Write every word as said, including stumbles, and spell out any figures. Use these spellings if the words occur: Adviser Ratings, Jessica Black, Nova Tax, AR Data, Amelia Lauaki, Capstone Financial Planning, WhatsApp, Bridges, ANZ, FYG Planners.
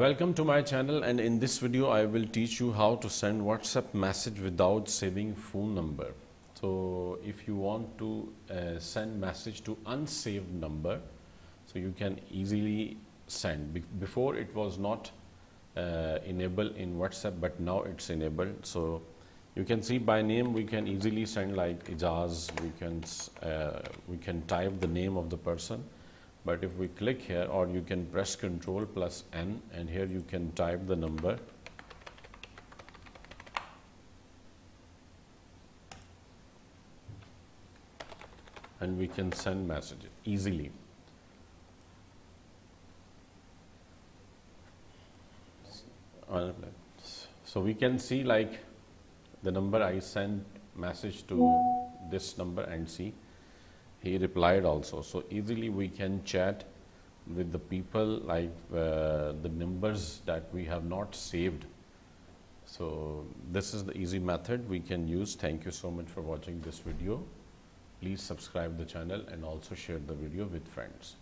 Welcome to my channel, and in this video I will teach you how to send WhatsApp message without saving phone number. So if you want to uh, send message to unsaved number, so you can easily send. Be before it was not uh, enabled in WhatsApp, but now it's enabled. So you can see by name we can easily send, like Ijaz, we can, uh, we can type the name of the person. But if we click here, or you can press Control plus N, and here you can type the number. And we can send message easily. So we can see like the number, I sent message to this number, and see, he replied also. So easily we can chat with the people, like uh, the numbers that we have not saved. So this is the easy method we can use. Thank you so much for watching this video. Please subscribe the channel and also share the video with friends.